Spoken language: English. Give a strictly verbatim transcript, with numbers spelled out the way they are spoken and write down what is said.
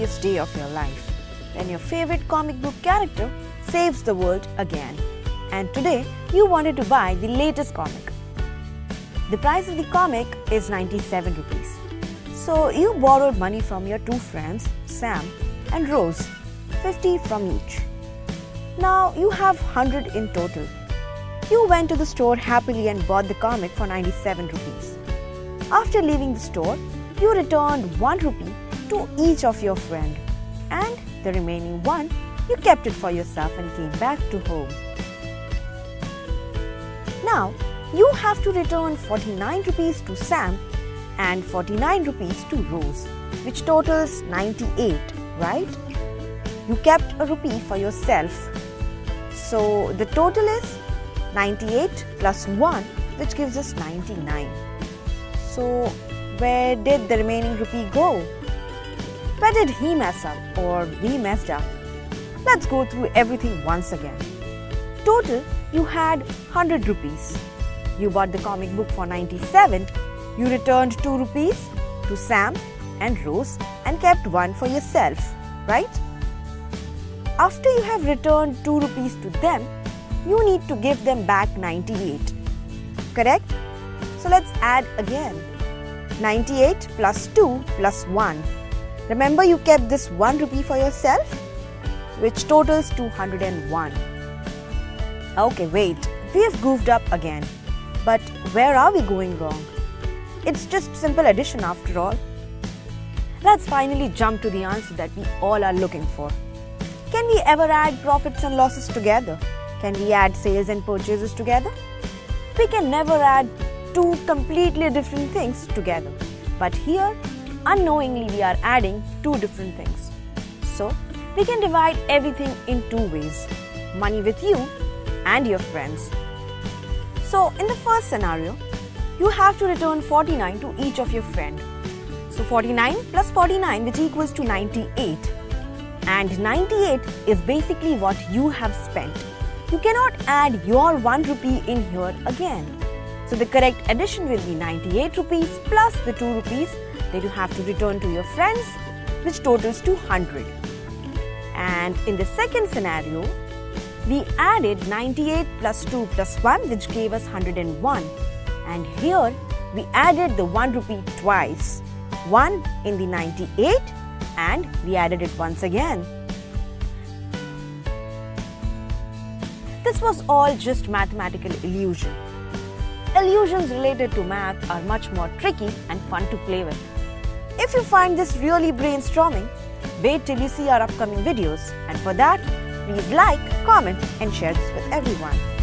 happiest day of your life when your favorite comic book character saves the world again. And today you wanted to buy the latest comic. The price of the comic is ninety-seven rupees. So you borrowed money from your two friends, Sam and Rose, fifty from each. Now you have one hundred in total. You went to the store happily and bought the comic for ninety-seven rupees. After leaving the store, you returned one rupee to each of your friend, and the remaining one you kept it for yourself and came back to home. Now you have to return forty-nine rupees to Sam and forty-nine rupees to Rose, which totals ninety-eight, right? You kept a rupee for yourself. So the total is ninety-eight plus one, which gives us ninety-nine. So where did the remaining rupee go? Where did he mess up or we messed up? Let's go through everything once again. Total, you had one hundred rupees. You bought the comic book for ninety-seven. You returned two rupees to Sam and Rose and kept one for yourself, right? After you have returned two rupees to them, you need to give them back ninety-eight, correct? So let's add again. ninety-eight plus two plus one. Remember, you kept this one rupee for yourself, which totals two hundred one. Okay, wait, we have goofed up again. But where are we going wrong? It's just simple addition after all. Let's finally jump to the answer that we all are looking for. Can we ever add profits and losses together? Can we add sales and purchases together? We can never add two completely different things together, but here unknowingly we are adding two different things. So we can divide everything in two ways, money with you and your friends. So in the first scenario, you have to return forty-nine to each of your friend. So forty-nine plus forty-nine, which equals to ninety-eight, and ninety-eight is basically what you have spent. You cannot add your one rupee in here again. So the correct addition will be ninety-eight rupees plus the two rupees that you have to return to your friends, which totals to one hundred. And in the second scenario, we added ninety-eight plus two plus one, which gave us one hundred one. And here we added the one rupee twice, one in the ninety-eight, and we added it once again. This was all just mathematical illusion. Illusions related to math are much more tricky and fun to play with. If you find this really brainstorming, wait till you see our upcoming videos, and for that, please like, comment and share this with everyone.